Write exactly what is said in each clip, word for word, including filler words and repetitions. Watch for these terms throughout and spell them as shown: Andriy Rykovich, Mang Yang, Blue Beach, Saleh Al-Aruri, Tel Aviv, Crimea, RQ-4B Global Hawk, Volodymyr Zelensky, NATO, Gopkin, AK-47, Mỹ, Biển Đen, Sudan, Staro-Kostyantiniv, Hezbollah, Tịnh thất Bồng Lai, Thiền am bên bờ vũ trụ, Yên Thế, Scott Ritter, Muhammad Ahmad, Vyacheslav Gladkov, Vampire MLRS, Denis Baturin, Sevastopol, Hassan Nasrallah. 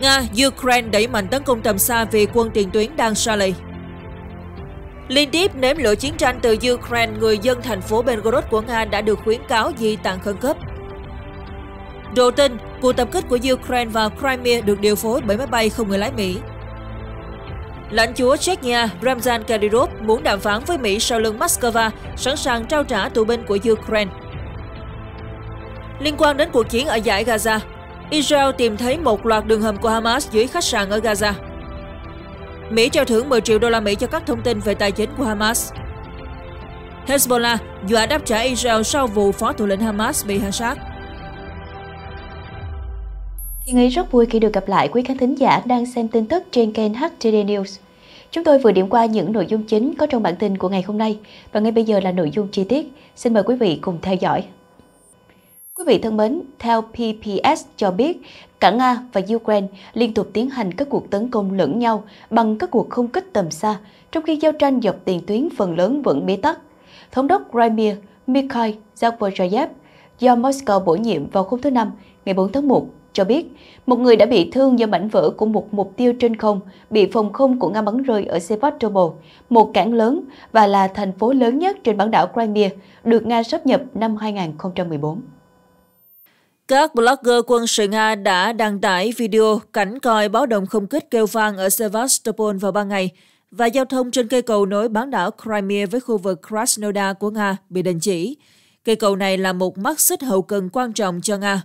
Nga, Ukraine đẩy mạnh tấn công tầm xa vì quân tiền tuyến đang xa lầy. Liên tiếp nếm lửa chiến tranh từ Ukraine, người dân thành phố Belgorod của Nga đã được khuyến cáo di tản khẩn cấp. Đồ tin, cuộc tập kích của Ukraine vào Crimea được điều phối bởi máy bay không người lái Mỹ. Lãnh chúa Chechnya Ramzan Kadyrov muốn đàm phán với Mỹ sau lưng Moscow, sẵn sàng trao trả tù binh của Ukraine. Liên quan đến cuộc chiến ở dải Gaza, Israel tìm thấy một loạt đường hầm của Hamas dưới khách sạn ở Gaza. Mỹ trao thưởng mười triệu đô la Mỹ cho các thông tin về tài chính của Hamas. Hezbollah dọa đáp trả Israel sau vụ phó thủ lĩnh Hamas bị hạ sát. Thì Nghi rất vui khi được gặp lại quý khán thính giả đang xem tin tức trên kênh hát tê đê News. Chúng tôi vừa điểm qua những nội dung chính có trong bản tin của ngày hôm nay và ngay bây giờ là nội dung chi tiết. Xin mời quý vị cùng theo dõi. Quý vị thân mến, theo pê pê ét cho biết, cả Nga và Ukraine liên tục tiến hành các cuộc tấn công lẫn nhau bằng các cuộc không kích tầm xa, trong khi giao tranh dọc tiền tuyến phần lớn vẫn bế tắc. Thống đốc Crimea Mikhail Zagvozayev, do Moscow bổ nhiệm vào hôm thứ Năm, ngày bốn tháng một, cho biết một người đã bị thương do mảnh vỡ của một mục tiêu trên không bị phòng không của Nga bắn rơi ở Sevastopol, một cảng lớn và là thành phố lớn nhất trên bán đảo Crimea, được Nga sáp nhập năm hai nghìn không trăm mười bốn. Các blogger quân sự Nga đã đăng tải video cảnh coi báo động không kích kêu vang ở Sevastopol vào ba ngày và giao thông trên cây cầu nối bán đảo Crimea với khu vực Krasnodar của Nga bị đình chỉ. Cây cầu này là một mắt xích hậu cần quan trọng cho Nga.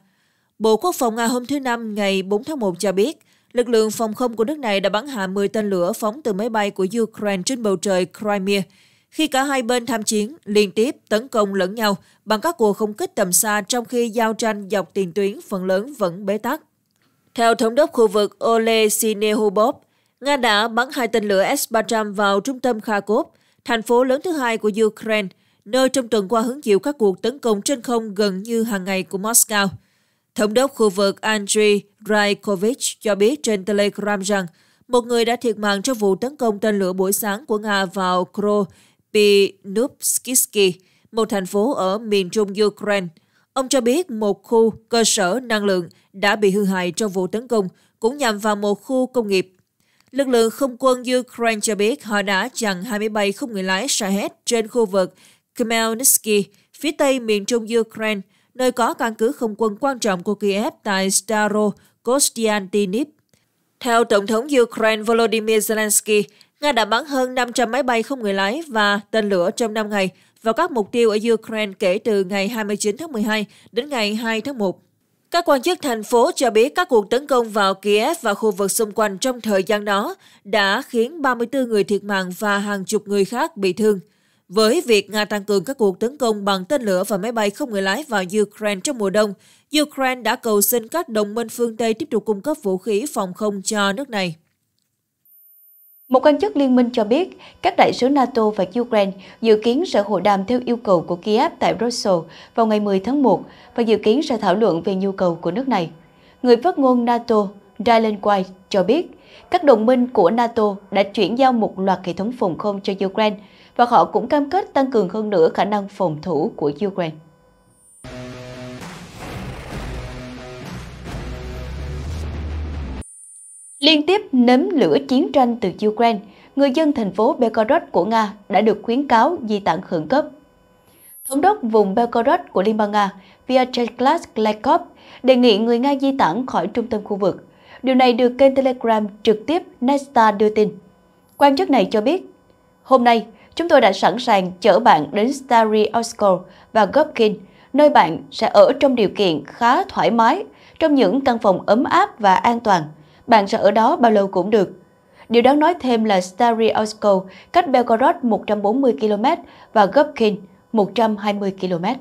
Bộ Quốc phòng Nga hôm thứ Năm ngày bốn tháng một cho biết, lực lượng phòng không của nước này đã bắn hạ mười tên lửa phóng từ máy bay của Ukraine trên bầu trời Crimea, khi cả hai bên tham chiến liên tiếp tấn công lẫn nhau bằng các cuộc không kích tầm xa trong khi giao tranh dọc tiền tuyến phần lớn vẫn bế tắc. Theo thống đốc khu vực Oleh Synehubov, Nga đã bắn hai tên lửa S ba trăm vào trung tâm Kharkov, thành phố lớn thứ hai của Ukraine, nơi trong tuần qua hứng chịu các cuộc tấn công trên không gần như hàng ngày của Moscow. Thống đốc khu vực Andriy Rykovich cho biết trên Telegram rằng một người đã thiệt mạng trong vụ tấn công tên lửa buổi sáng của Nga vào Kropivnitskyi, một thành phố ở miền trung Ukraine. Ông cho biết một khu cơ sở năng lượng đã bị hư hại trong vụ tấn công, cũng nhằm vào một khu công nghiệp. Lực lượng không quân Ukraine cho biết họ đã chặn hai máy bay không người lái Shahed trên khu vực Khmelnytsky, phía tây miền trung Ukraine, nơi có căn cứ không quân quan trọng của Kiev tại Staro-Kostyantiniv. Theo Tổng thống Ukraine Volodymyr Zelensky, Nga đã bắn hơn năm trăm máy bay không người lái và tên lửa trong năm ngày vào các mục tiêu ở Ukraine kể từ ngày hai mươi chín tháng mười hai đến ngày hai tháng một. Các quan chức thành phố cho biết các cuộc tấn công vào Kiev và khu vực xung quanh trong thời gian đó đã khiến ba mươi tư người thiệt mạng và hàng chục người khác bị thương. Với việc Nga tăng cường các cuộc tấn công bằng tên lửa và máy bay không người lái vào Ukraine trong mùa đông, Ukraine đã cầu xin các đồng minh phương Tây tiếp tục cung cấp vũ khí phòng không cho nước này. Một quan chức liên minh cho biết, các đại sứ NATO và Ukraine dự kiến sẽ hội đàm theo yêu cầu của Kiev tại Brussels vào ngày mười tháng một và dự kiến sẽ thảo luận về nhu cầu của nước này. Người phát ngôn NATO, Dylan White, cho biết, các đồng minh của NATO đã chuyển giao một loạt hệ thống phòng không cho Ukraine, và họ cũng cam kết tăng cường hơn nữa khả năng phòng thủ của Ukraine. Liên tiếp nếm lửa chiến tranh từ Ukraine, người dân thành phố Belgorod của Nga đã được khuyến cáo di tản khẩn cấp. Thống đốc vùng Belgorod của Liên bang Nga Vyacheslav Gladkov đề nghị người Nga di tản khỏi trung tâm khu vực. Điều này được kênh Telegram trực tiếp Nesta đưa tin. Quan chức này cho biết, hôm nay, chúng tôi đã sẵn sàng chở bạn đến Stary-Oskol và Gopkin, nơi bạn sẽ ở trong điều kiện khá thoải mái, trong những căn phòng ấm áp và an toàn. Bạn sẽ ở đó bao lâu cũng được. Điều đáng nói thêm là Stary-Oskol cách Belgorod một trăm bốn mươi ki lô mét và Gopkin một trăm hai mươi ki lô mét.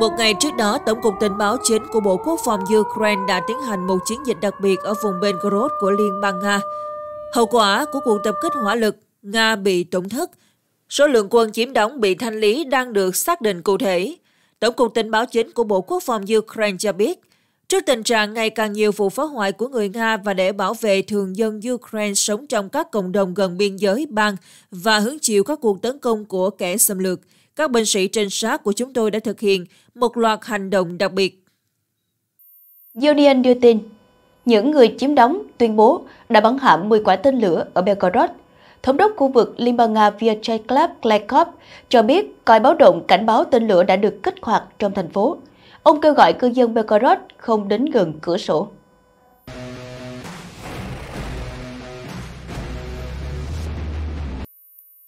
Một ngày trước đó, Tổng cục Tình báo Chính của Bộ Quốc phòng Ukraine đã tiến hành một chiến dịch đặc biệt ở vùng Belgorod của Liên bang Nga. Hậu quả của cuộc tập kích hỏa lực, Nga bị tổn thất. Số lượng quân chiếm đóng bị thanh lý đang được xác định cụ thể. Tổng cục Tình báo Chính của Bộ Quốc phòng Ukraine cho biết, trước tình trạng ngày càng nhiều vụ phá hoại của người Nga và để bảo vệ thường dân Ukraine sống trong các cộng đồng gần biên giới bang và hứng chịu các cuộc tấn công của kẻ xâm lược, các binh sĩ trinh sát của chúng tôi đã thực hiện một loạt hành động đặc biệt. Union đưa tin, những người chiếm đóng tuyên bố đã bắn hạ mười quả tên lửa ở Belgorod. Thống đốc khu vực Liên bang Nga Vyacheslav Gladkov cho biết còi báo động cảnh báo tên lửa đã được kích hoạt trong thành phố. Ông kêu gọi cư dân Belgorod không đến gần cửa sổ.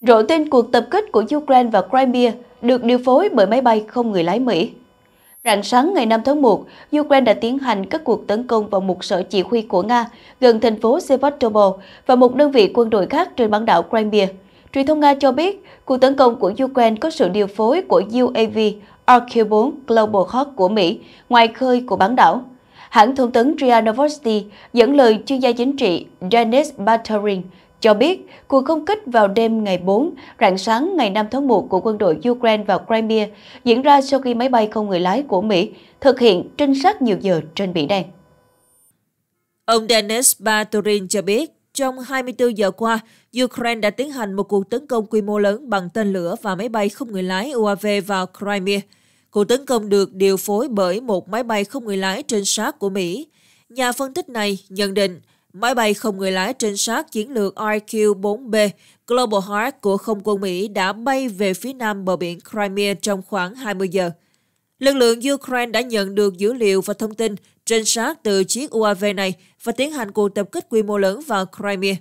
Rộ tin cuộc tập kích của Ukraine vào Crimea được điều phối bởi máy bay không người lái Mỹ. Rạng sáng ngày năm tháng một, Ukraine đã tiến hành các cuộc tấn công vào một sở chỉ huy của Nga gần thành phố Sevastopol và một đơn vị quân đội khác trên bán đảo Crimea. Truyền thông Nga cho biết, cuộc tấn công của Ukraine có sự điều phối của u a vê R Q bốn Global Hawk của Mỹ ngoài khơi của bán đảo. Hãng thông tấn R I A Novosti dẫn lời chuyên gia chính trị Janis Baturing cho biết cuộc không kích vào đêm ngày bốn, rạng sáng ngày năm tháng một của quân đội Ukraine vào Crimea diễn ra sau khi máy bay không người lái của Mỹ thực hiện trinh sát nhiều giờ trên Biển Đen. Ông Denis Baturin cho biết, trong hai mươi tư giờ qua, Ukraine đã tiến hành một cuộc tấn công quy mô lớn bằng tên lửa và máy bay không người lái U A V vào Crimea. Cuộc tấn công được điều phối bởi một máy bay không người lái trinh sát của Mỹ. Nhà phân tích này nhận định, máy bay không người lái trinh sát chiến lược R Q bốn B Global Hawk của Không quân Mỹ đã bay về phía nam bờ biển Crimea trong khoảng hai mươi giờ. Lực lượng Ukraine đã nhận được dữ liệu và thông tin trinh sát từ chiếc U A V này và tiến hành cuộc tập kích quy mô lớn vào Crimea.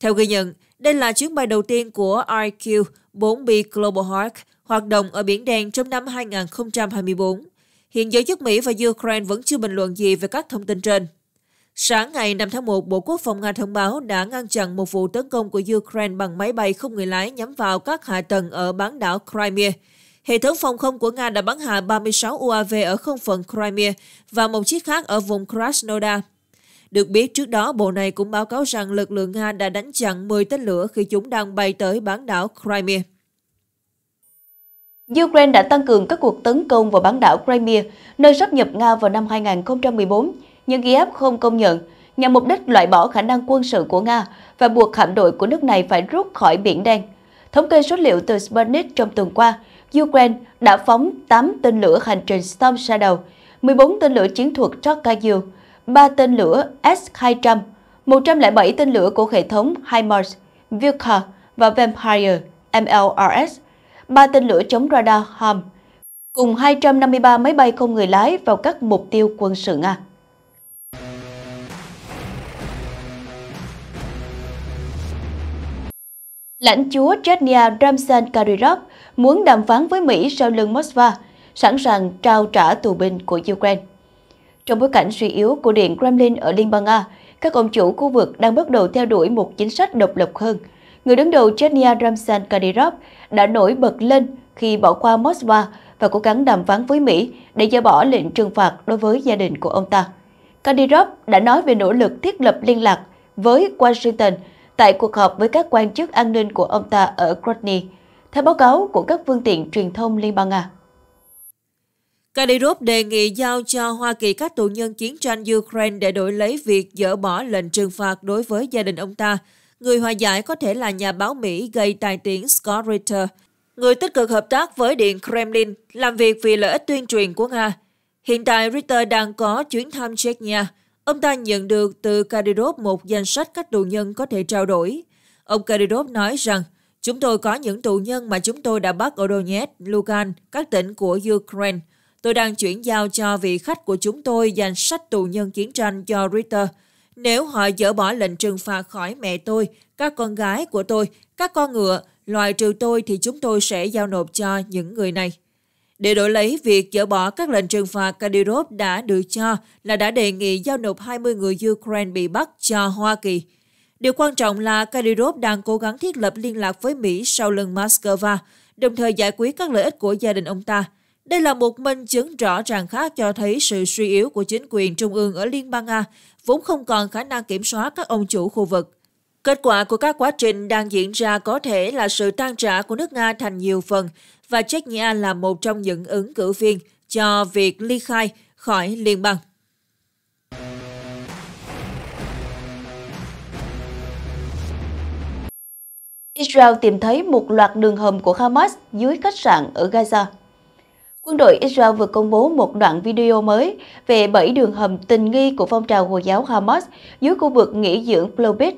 Theo ghi nhận, đây là chuyến bay đầu tiên của R Q bốn B Global Hawk hoạt động ở Biển Đen trong năm hai nghìn không trăm hai mươi tư. Hiện giới chức Mỹ và Ukraine vẫn chưa bình luận gì về các thông tin trên. Sáng ngày năm tháng một, Bộ Quốc phòng Nga thông báo đã ngăn chặn một vụ tấn công của Ukraine bằng máy bay không người lái nhắm vào các hạ tầng ở bán đảo Crimea. Hệ thống phòng không của Nga đã bắn hạ ba mươi sáu U A V ở không phận Crimea và một chiếc khác ở vùng Krasnodar. Được biết, trước đó, bộ này cũng báo cáo rằng lực lượng Nga đã đánh chặn mười tên lửa khi chúng đang bay tới bán đảo Crimea. Ukraine đã tăng cường các cuộc tấn công vào bán đảo Crimea, nơi sáp nhập Nga vào năm hai nghìn không trăm mười bốn, nhưng Kiev không công nhận, nhằm mục đích loại bỏ khả năng quân sự của Nga và buộc hạm đội của nước này phải rút khỏi Biển Đen. Thống kê số liệu từ Sputnik trong tuần qua, Ukraine đã phóng tám tên lửa hành trình Storm Shadow, mười bốn tên lửa chiến thuật Tochka-U, ba tên lửa S hai trăm, một trăm lẻ bảy tên lửa của hệ thống HIMARS, Vulcan và Vampire M L R S, ba tên lửa chống radar HIMARS, cùng hai trăm năm mươi ba máy bay không người lái vào các mục tiêu quân sự Nga. Lãnh chúa Chechnya Ramzan Kadyrov muốn đàm phán với Mỹ sau lưng Moscow, sẵn sàng trao trả tù binh của Ukraine. Trong bối cảnh suy yếu của Điện Kremlin ở Liên bang Nga, các ông chủ khu vực đang bắt đầu theo đuổi một chính sách độc lập hơn. Người đứng đầu Chechnya Ramzan Kadyrov đã nổi bật lên khi bỏ qua Moscow và cố gắng đàm phán với Mỹ để dỡ bỏ lệnh trừng phạt đối với gia đình của ông ta. Kadyrov đã nói về nỗ lực thiết lập liên lạc với Washington tại cuộc họp với các quan chức an ninh của ông ta ở Chechnya, theo báo cáo của các phương tiện truyền thông Liên bang Nga. Kadyrov đề nghị giao cho Hoa Kỳ các tù nhân chiến tranh Ukraine để đổi lấy việc dỡ bỏ lệnh trừng phạt đối với gia đình ông ta. Người hòa giải có thể là nhà báo Mỹ gây tài tiếng Scott Ritter, người tích cực hợp tác với Điện Kremlin, làm việc vì lợi ích tuyên truyền của Nga. Hiện tại, Ritter đang có chuyến thăm Chechnya. Ông ta nhận được từ Kadyrov một danh sách các tù nhân có thể trao đổi. Ông Kadyrov nói rằng, chúng tôi có những tù nhân mà chúng tôi đã bắt ở Donetsk, Lugansk, các tỉnh của Ukraine. Tôi đang chuyển giao cho vị khách của chúng tôi danh sách tù nhân chiến tranh cho Ritter. Nếu họ dỡ bỏ lệnh trừng phạt khỏi mẹ tôi, các con gái của tôi, các con ngựa, loại trừ tôi thì chúng tôi sẽ giao nộp cho những người này. Để đổi lấy việc dỡ bỏ các lệnh trừng phạt, Kadyrov đã được cho là đã đề nghị giao nộp hai mươi người Ukraine bị bắt cho Hoa Kỳ. Điều quan trọng là Kadyrov đang cố gắng thiết lập liên lạc với Mỹ sau lưng Moscow, đồng thời giải quyết các lợi ích của gia đình ông ta. Đây là một minh chứng rõ ràng khác cho thấy sự suy yếu của chính quyền trung ương ở Liên bang Nga, vốn không còn khả năng kiểm soát các ông chủ khu vực. Kết quả của các quá trình đang diễn ra có thể là sự tan rã của nước Nga thành nhiều phần, và Chechnya là một trong những ứng cử viên cho việc ly khai khỏi liên bang. Israel tìm thấy một loạt đường hầm của Hamas dưới khách sạn ở Gaza. Quân đội Israel vừa công bố một đoạn video mới về bảy đường hầm tình nghi của phong trào Hồi giáo Hamas dưới khu vực nghỉ dưỡng Blue Beach,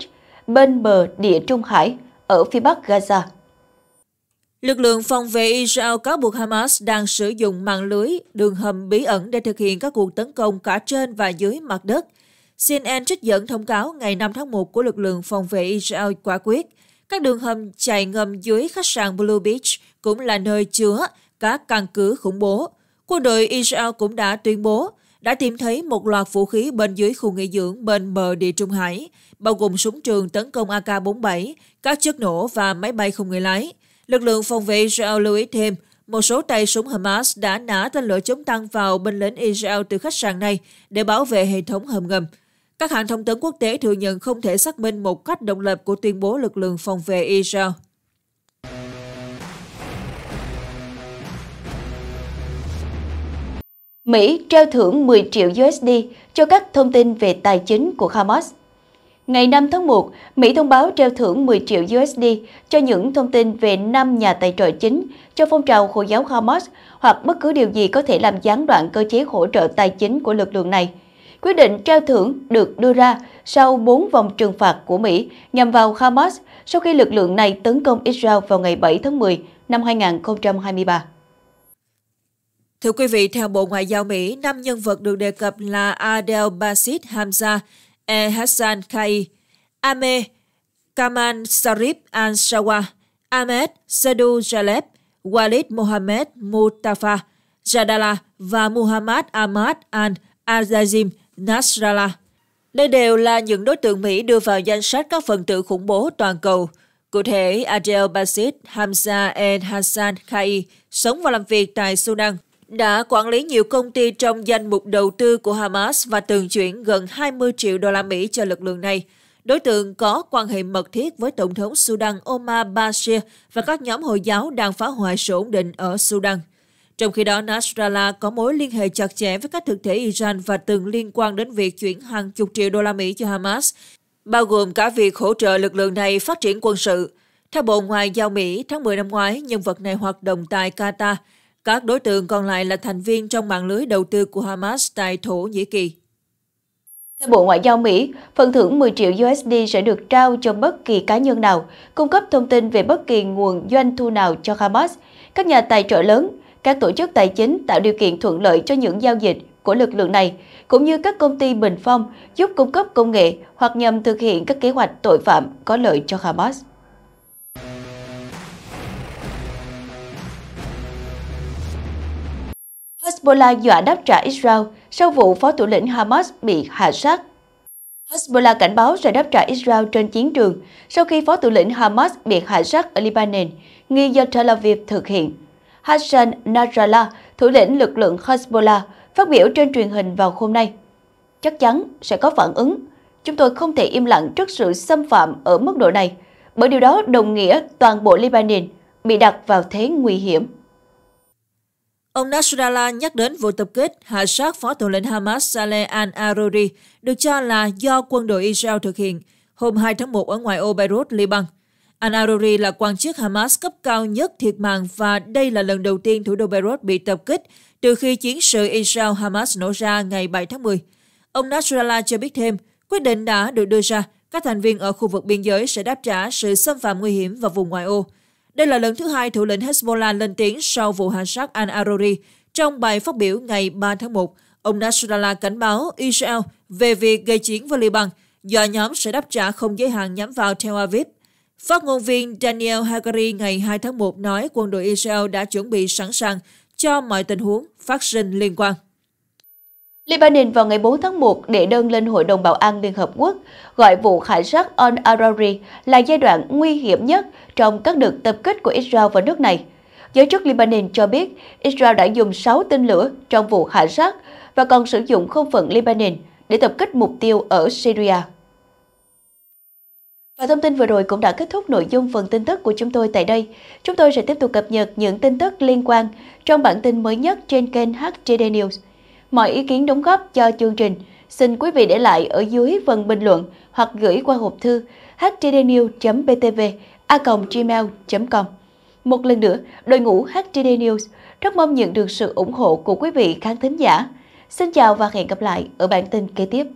bên bờ Địa Trung Hải, ở phía bắc Gaza. Lực lượng phòng vệ Israel cáo buộc Hamas đang sử dụng mạng lưới đường hầm bí ẩn để thực hiện các cuộc tấn công cả trên và dưới mặt đất. xê en en trích dẫn thông cáo ngày năm tháng một của lực lượng phòng vệ Israel quả quyết. Các đường hầm chạy ngầm dưới khách sạn Blue Beach cũng là nơi chứa các căn cứ khủng bố. Quân đội Israel cũng đã tuyên bố đã tìm thấy một loạt vũ khí bên dưới khu nghỉ dưỡng bên bờ Địa Trung Hải, bao gồm súng trường tấn công A K bốn mươi bảy, các chất nổ và máy bay không người lái. Lực lượng phòng vệ Israel lưu ý thêm, một số tay súng Hamas đã nã tên lửa chống tăng vào binh lính Israel từ khách sạn này để bảo vệ hệ thống hầm ngầm. Các hãng thông tấn quốc tế thừa nhận không thể xác minh một cách độc lập của tuyên bố lực lượng phòng vệ Israel. Mỹ trao thưởng mười triệu đô la cho các thông tin về tài chính của Hamas. Ngày năm tháng một, Mỹ thông báo treo thưởng mười triệu đô la cho những thông tin về năm nhà tài trợ chính cho phong trào Hồi giáo Hamas hoặc bất cứ điều gì có thể làm gián đoạn cơ chế hỗ trợ tài chính của lực lượng này. Quyết định treo thưởng được đưa ra sau bốn vòng trừng phạt của Mỹ nhằm vào Hamas sau khi lực lượng này tấn công Israel vào ngày bảy tháng mười năm hai nghìn không trăm hai mươi ba. Thưa quý vị, theo Bộ Ngoại giao Mỹ, năm nhân vật được đề cập là Adel Basit Hamza, E. Hassan Kai, Ame Kaman Sarif Al-Shawa, Ahmed Sedu Jaleb, Walid Mohammed Mutafa, Jadala và Muhammad Ahmad Al-Azim Nasrallah. Đây đều là những đối tượng Mỹ đưa vào danh sách các phần tử khủng bố toàn cầu. Cụ thể, Adel Basit Hamza E. Hassan Kai sống và làm việc tại Sudan, đã quản lý nhiều công ty trong danh mục đầu tư của Hamas và từng chuyển gần hai mươi triệu đô la Mỹ cho lực lượng này. Đối tượng có quan hệ mật thiết với Tổng thống Sudan Omar Bashir và các nhóm Hồi giáo đang phá hoại sự ổn định ở Sudan. Trong khi đó, Nasrallah có mối liên hệ chặt chẽ với các thực thể Iran và từng liên quan đến việc chuyển hàng chục triệu đô la Mỹ cho Hamas, bao gồm cả việc hỗ trợ lực lượng này phát triển quân sự. Theo Bộ Ngoại giao Mỹ, tháng mười năm ngoái, nhân vật này hoạt động tại Qatar. Các đối tượng còn lại là thành viên trong mạng lưới đầu tư của Hamas tại Thổ Nhĩ Kỳ. Theo Bộ Ngoại giao Mỹ, phần thưởng mười triệu đô la sẽ được trao cho bất kỳ cá nhân nào, cung cấp thông tin về bất kỳ nguồn doanh thu nào cho Hamas, các nhà tài trợ lớn, các tổ chức tài chính tạo điều kiện thuận lợi cho những giao dịch của lực lượng này, cũng như các công ty bình phong giúp cung cấp công nghệ hoặc nhằm thực hiện các kế hoạch tội phạm có lợi cho Hamas. Hezbollah dọa đáp trả Israel sau vụ phó thủ lĩnh Hamas bị hạ sát. Hezbollah cảnh báo sẽ đáp trả Israel trên chiến trường sau khi phó thủ lĩnh Hamas bị hạ sát ở Lebanon, nghi do Tel Aviv thực hiện. Hassan Nasrallah, thủ lĩnh lực lượng Hezbollah, phát biểu trên truyền hình vào hôm nay. Chắc chắn sẽ có phản ứng. Chúng tôi không thể im lặng trước sự xâm phạm ở mức độ này, bởi điều đó đồng nghĩa toàn bộ Lebanon bị đặt vào thế nguy hiểm. Ông Nasrallah nhắc đến vụ tập kích hạ sát phó thủ lĩnh Hamas Saleh Al-Aruri, được cho là do quân đội Israel thực hiện, hôm hai tháng một ở ngoại ô Beirut, Liban. Al-Aruri là quan chức Hamas cấp cao nhất thiệt mạng và đây là lần đầu tiên thủ đô Beirut bị tập kích từ khi chiến sự Israel-Hamas nổ ra ngày bảy tháng mười. Ông Nasrallah cho biết thêm, quyết định đã được đưa ra, các thành viên ở khu vực biên giới sẽ đáp trả sự xâm phạm nguy hiểm vào vùng ngoại ô. Đây là lần thứ hai thủ lĩnh Hezbollah lên tiếng sau vụ hạ sát Al-Aruri. Trong bài phát biểu ngày ba tháng một, ông Nasrallah cảnh báo Israel về việc gây chiến với Liban do nhóm sẽ đáp trả không giới hạn nhắm vào Tel Aviv. Phát ngôn viên Daniel Hagari ngày hai tháng một nói quân đội Israel đã chuẩn bị sẵn sàng cho mọi tình huống phát sinh liên quan. Lebanon vào ngày bốn tháng một đệ đơn lên Hội đồng Bảo an Liên Hợp Quốc, gọi vụ khải sát Al-Aruri là giai đoạn nguy hiểm nhất trong các đợt tập kích của Israel vào nước này. Giới chức Lebanon cho biết Israel đã dùng sáu tên lửa trong vụ khải sát và còn sử dụng không phận Lebanon để tập kích mục tiêu ở Syria. Và thông tin vừa rồi cũng đã kết thúc nội dung phần tin tức của chúng tôi tại đây. Chúng tôi sẽ tiếp tục cập nhật những tin tức liên quan trong bản tin mới nhất trên kênh H T D News. Mọi ý kiến đóng góp cho chương trình, xin quý vị để lại ở dưới phần bình luận hoặc gửi qua hộp thư h t d news chấm b t v a còng gmail chấm com. Một lần nữa, đội ngũ hát tê đê News rất mong nhận được sự ủng hộ của quý vị khán thính giả. Xin chào và hẹn gặp lại ở bản tin kế tiếp.